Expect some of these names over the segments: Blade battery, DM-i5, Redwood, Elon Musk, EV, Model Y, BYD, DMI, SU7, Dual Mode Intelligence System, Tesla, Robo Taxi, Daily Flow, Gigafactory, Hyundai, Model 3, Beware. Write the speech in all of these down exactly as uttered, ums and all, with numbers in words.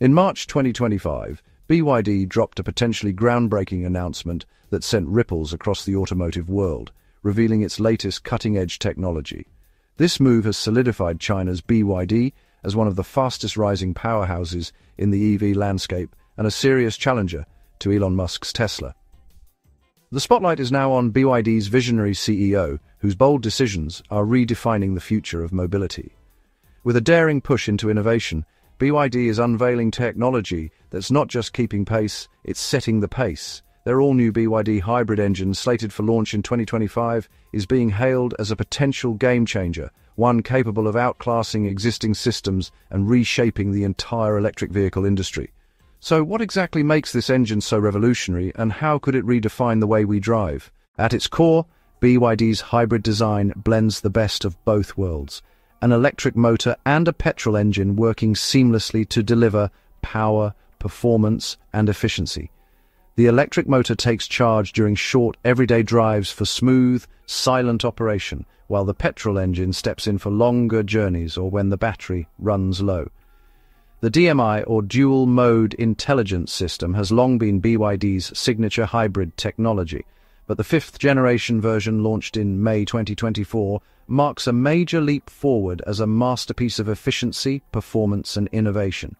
In March twenty twenty-five, B Y D dropped a potentially groundbreaking announcement that sent ripples across the automotive world, revealing its latest cutting-edge technology. This move has solidified China's B Y D as one of the fastest-rising powerhouses in the E V landscape and a serious challenger to Elon Musk's Tesla. The spotlight is now on B Y D's visionary C E O, whose bold decisions are redefining the future of mobility. With a daring push into innovation, B Y D is unveiling technology that's not just keeping pace, it's setting the pace. Their all-new B Y D hybrid engine, slated for launch in twenty twenty-five, is being hailed as a potential game-changer, one capable of outclassing existing systems and reshaping the entire electric vehicle industry. So what exactly makes this engine so revolutionary, and how could it redefine the way we drive? At its core, B Y D's hybrid design blends the best of both worlds: an electric motor and a petrol engine working seamlessly to deliver power, performance, and efficiency. The electric motor takes charge during short, everyday drives for smooth, silent operation, while the petrol engine steps in for longer journeys or when the battery runs low. The D M I, or Dual Mode Intelligence System, has long been B Y D's signature hybrid technology, but the fifth-generation version, launched in May twenty twenty-four, marks a major leap forward as a masterpiece of efficiency, performance, and innovation.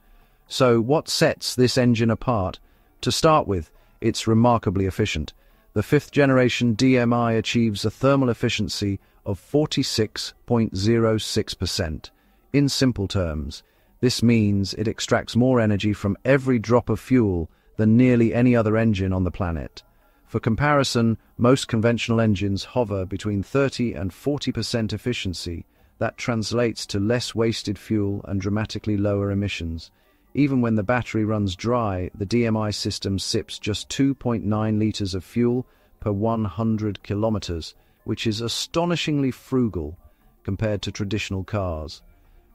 So what sets this engine apart? To start with, it's remarkably efficient. The fifth-generation D M I achieves a thermal efficiency of forty-six point zero six percent. In simple terms, this means it extracts more energy from every drop of fuel than nearly any other engine on the planet. For comparison, most conventional engines hover between thirty and forty percent efficiency. That translates to less wasted fuel and dramatically lower emissions. Even when the battery runs dry, the D M I system sips just two point nine liters of fuel per one hundred kilometers, which is astonishingly frugal compared to traditional cars.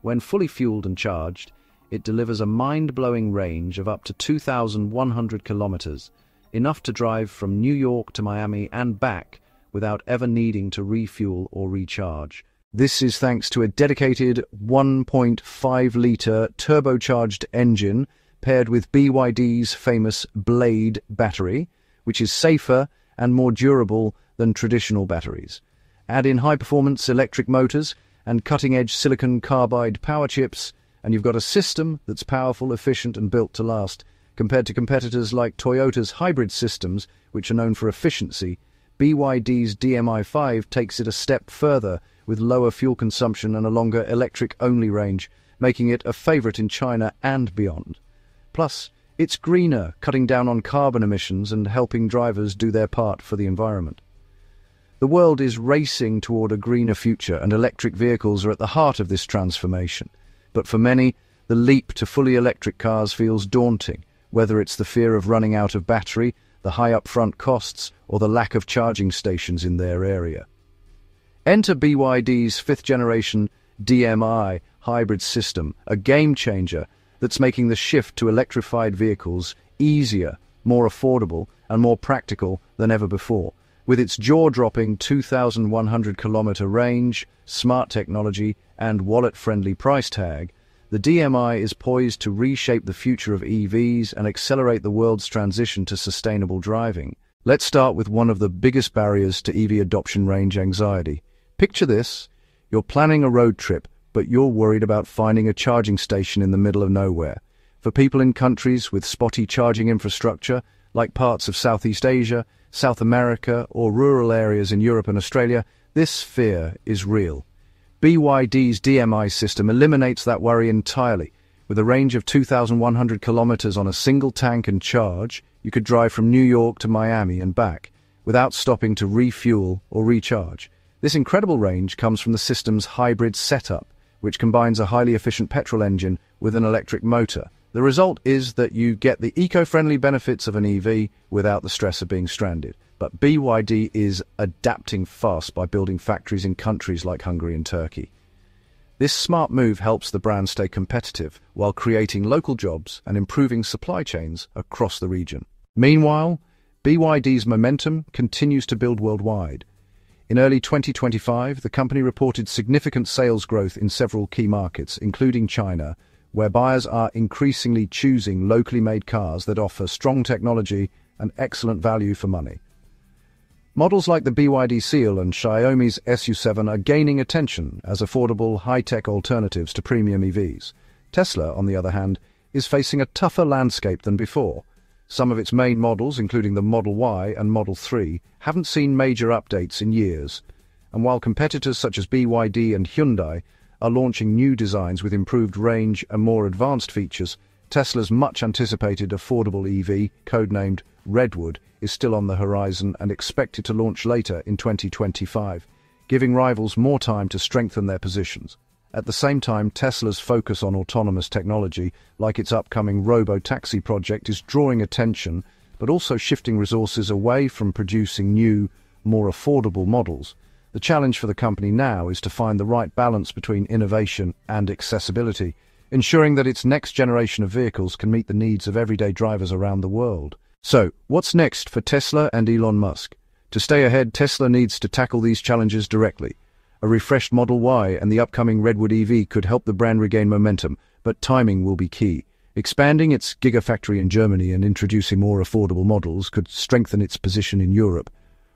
When fully fueled and charged, it delivers a mind-blowing range of up to two thousand one hundred kilometers, enough to drive from New York to Miami and back without ever needing to refuel or recharge. This is thanks to a dedicated one point five litre turbocharged engine paired with B Y D's famous Blade battery, which is safer and more durable than traditional batteries. Add in high-performance electric motors and cutting-edge silicon carbide power chips, and you've got a system that's powerful, efficient, and built to last. Compared to competitors like Toyota's hybrid systems, which are known for efficiency, B Y D's D M i five takes it a step further with lower fuel consumption and a longer electric-only range, making it a favorite in China and beyond. Plus, it's greener, cutting down on carbon emissions and helping drivers do their part for the environment. The world is racing toward a greener future, and electric vehicles are at the heart of this transformation. But for many, the leap to fully electric cars feels daunting, whether it's the fear of running out of battery, the high upfront costs, or the lack of charging stations in their area. Enter B Y D's fifth-generation D M I hybrid system, a game-changer that's making the shift to electrified vehicles easier, more affordable, and more practical than ever before. With its jaw-dropping two thousand one hundred kilometer range, smart technology, and wallet-friendly price tag, the D M I is poised to reshape the future of E Vs and accelerate the world's transition to sustainable driving. Let's start with one of the biggest barriers to E V adoption: range anxiety. Picture this: you're planning a road trip, but you're worried about finding a charging station in the middle of nowhere. For people in countries with spotty charging infrastructure, like parts of Southeast Asia, South America, or rural areas in Europe and Australia, this fear is real. B Y D's D M I system eliminates that worry entirely. With a range of two thousand one hundred kilometers on a single tank and charge, you could drive from New York to Miami and back, without stopping to refuel or recharge. This incredible range comes from the system's hybrid setup, which combines a highly efficient petrol engine with an electric motor. The result is that you get the eco-friendly benefits of an E V without the stress of being stranded. But B Y D is adapting fast by building factories in countries like Hungary and Turkey. This smart move helps the brand stay competitive while creating local jobs and improving supply chains across the region. Meanwhile, B Y D's momentum continues to build worldwide. In early twenty twenty-five, the company reported significant sales growth in several key markets, including China, where buyers are increasingly choosing locally made cars that offer strong technology and excellent value for money. Models like the B Y D Seal and Xiaomi's S U seven are gaining attention as affordable, high-tech alternatives to premium E Vs. Tesla, on the other hand, is facing a tougher landscape than before. Some of its main models, including the Model Y and Model three, haven't seen major updates in years, and while competitors such as B Y D and Hyundai are launching new designs with improved range and more advanced features, Tesla's much-anticipated affordable E V, codenamed Redwood, is still on the horizon and expected to launch later in twenty twenty-five, giving rivals more time to strengthen their positions. At the same time, Tesla's focus on autonomous technology, like its upcoming Robo Taxi project, is drawing attention, but also shifting resources away from producing new, more affordable models. The challenge for the company now is to find the right balance between innovation and accessibility, ensuring that its next generation of vehicles can meet the needs of everyday drivers around the world. So, what's next for Tesla and Elon Musk? To stay ahead, Tesla needs to tackle these challenges directly. A refreshed Model Y and the upcoming Redwood E V could help the brand regain momentum, but timing will be key. Expanding its Gigafactory in Germany and introducing more affordable models could strengthen its position in Europe,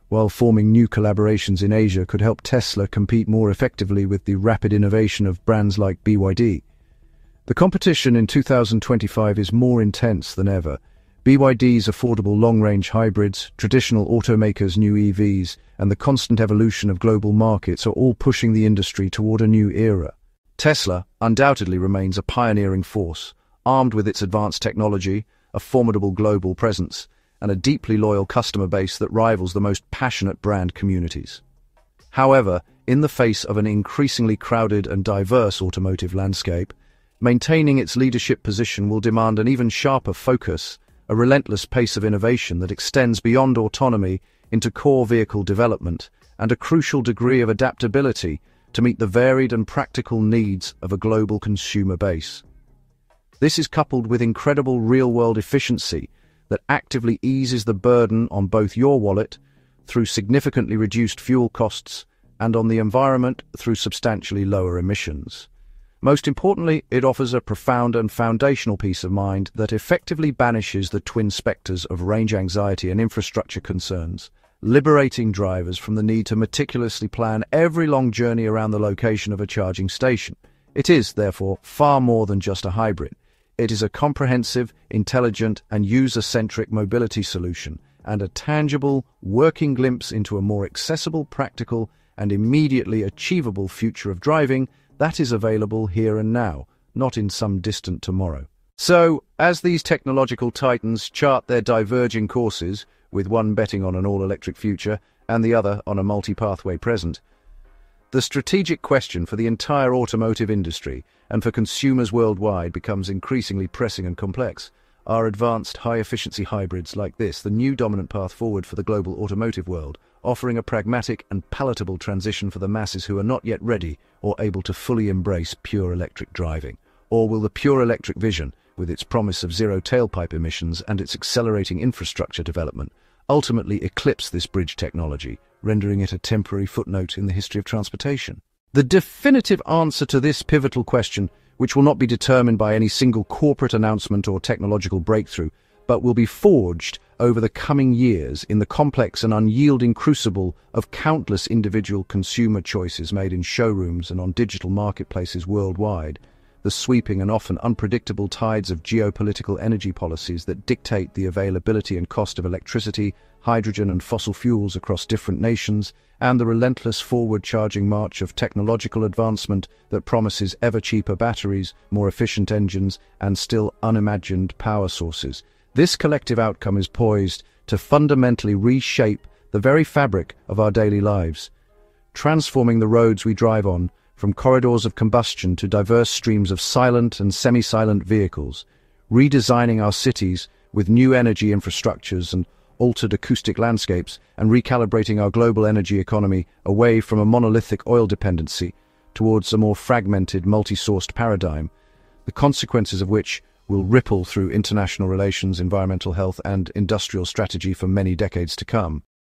while forming new collaborations in Asia could help Tesla compete more effectively with the rapid innovation of brands like B Y D. The competition in two thousand twenty-five is more intense than ever. B Y D's affordable long-range hybrids, traditional automakers' new E Vs, and the constant evolution of global markets are all pushing the industry toward a new era. Tesla undoubtedly remains a pioneering force, armed with its advanced technology, a formidable global presence, and a deeply loyal customer base that rivals the most passionate brand communities. However, in the face of an increasingly crowded and diverse automotive landscape, maintaining its leadership position will demand an even sharper focus, a relentless pace of innovation that extends beyond autonomy into core vehicle development, and a crucial degree of adaptability to meet the varied and practical needs of a global consumer base. This is coupled with incredible real-world efficiency that actively eases the burden on both your wallet through significantly reduced fuel costs and on the environment through substantially lower emissions. Most importantly, it offers a profound and foundational peace of mind that effectively banishes the twin specters of range anxiety and infrastructure concerns, liberating drivers from the need to meticulously plan every long journey around the location of a charging station. It is, therefore, far more than just a hybrid. It is a comprehensive, intelligent, and user-centric mobility solution, and a tangible, working glimpse into a more accessible, practical, and immediately achievable future of driving that is available here and now, not in some distant tomorrow. So, as these technological titans chart their diverging courses, with one betting on an all-electric future and the other on a multi-pathway present, the strategic question for the entire automotive industry and for consumers worldwide becomes increasingly pressing and complex. Are advanced, high-efficiency hybrids like this the new dominant path forward for the global automotive world, offering a pragmatic and palatable transition for the masses who are not yet ready or able to fully embrace pure electric driving? Or will the pure electric vision, with its promise of zero tailpipe emissions and its accelerating infrastructure development, ultimately eclipse this bridge technology, rendering it a temporary footnote in the history of transportation? The definitive answer to this pivotal question, which will not be determined by any single corporate announcement or technological breakthrough, but will be forged over the coming years in the complex and unyielding crucible of countless individual consumer choices made in showrooms and on digital marketplaces worldwide, the sweeping and often unpredictable tides of geopolitical energy policies that dictate the availability and cost of electricity, hydrogen and fossil fuels across different nations, and the relentless forward-charging march of technological advancement that promises ever-cheaper batteries, more efficient engines, and still unimagined power sources. This collective outcome is poised to fundamentally reshape the very fabric of our daily lives, transforming the roads we drive on, from corridors of combustion to diverse streams of silent and semi-silent vehicles, redesigning our cities with new energy infrastructures and altered acoustic landscapes, and recalibrating our global energy economy away from a monolithic oil dependency towards a more fragmented, multi-sourced paradigm, the consequences of which will ripple through international relations, environmental health, and industrial strategy for many decades to come.